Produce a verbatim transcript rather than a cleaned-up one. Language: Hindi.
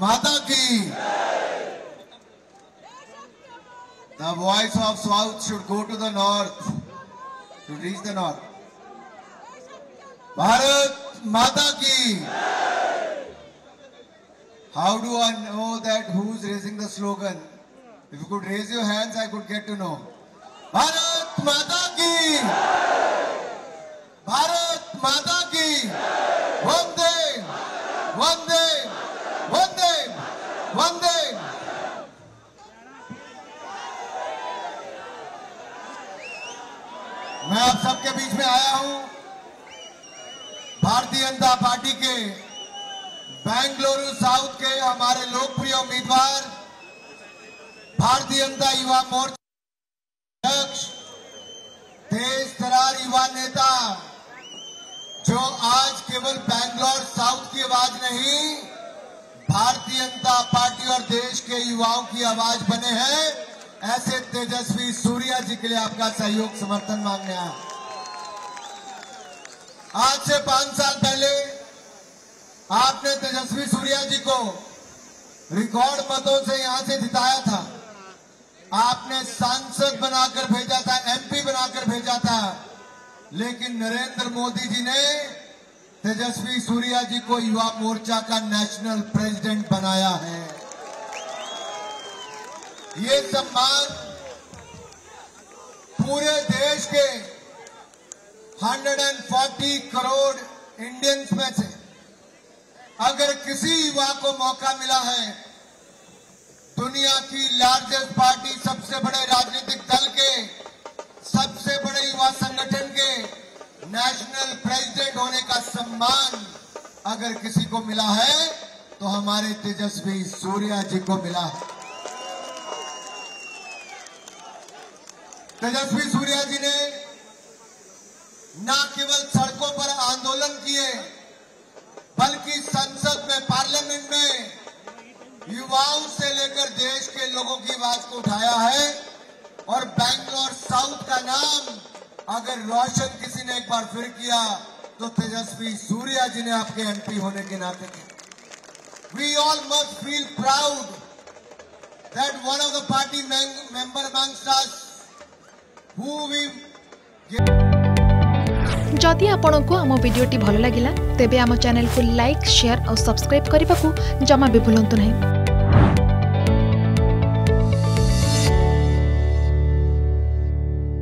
माता की। The voice of South should go to the North to reach the North. Bharat Mata ki. How do I know that who's raising the slogan? If you could raise your hands, I could get to know. Bharat Mata ki. Bharat Mata ki. One day, one day, one day, one day. मैं आप सबके बीच में आया हूं भारतीय जनता पार्टी के बेंगलुरु साउथ के हमारे लोकप्रिय उम्मीदवार भारतीय जनता युवा मोर्चा अध्यक्ष तेज तरार युवा नेता जो आज केवल बेंगलुरु साउथ की आवाज नहीं भारतीय जनता पार्टी और देश के युवाओं की आवाज बने हैं। ऐसे तेजस्वी सूर्या जी के लिए आपका सहयोग समर्थन मांगने आया हूं। आज से पांच साल पहले आपने तेजस्वी सूर्या जी को रिकॉर्ड मतों से यहां से जिताया था। आपने सांसद बनाकर भेजा था, एमपी बनाकर भेजा था, लेकिन नरेंद्र मोदी जी ने तेजस्वी सूर्या जी को युवा मोर्चा का नेशनल प्रेसिडेंट बनाया है। ये सम्मान पूरे देश के एक सौ चालीस करोड़ इंडियंस में से अगर किसी युवा को मौका मिला है, दुनिया की लार्जेस्ट पार्टी, सबसे बड़े राजनीतिक दल के, सबसे बड़े युवा संगठन के नेशनल प्रेसिडेंट होने का सम्मान अगर किसी को मिला है तो हमारे तेजस्वी सूर्या जी को मिला है। तेजस्वी सूर्या जी ने न केवल सड़कों पर आंदोलन किए बल्कि संसद में, पार्लियामेंट में युवाओं से लेकर देश के लोगों की आवाज को उठाया है। और बेंगलुरु साउथ का नाम अगर रोशन किसी ने एक बार फिर किया तो तेजस्वी सूर्या जी ने आपके एमपी होने के नाते किया। We all must feel proud that one of the party member amongst us who we. जदि आपंक आम भिडियोटी भल लगा तेब आम चैनल को लाइक शेयर और सब्सक्राइब करने को जमा भी भूलु ना।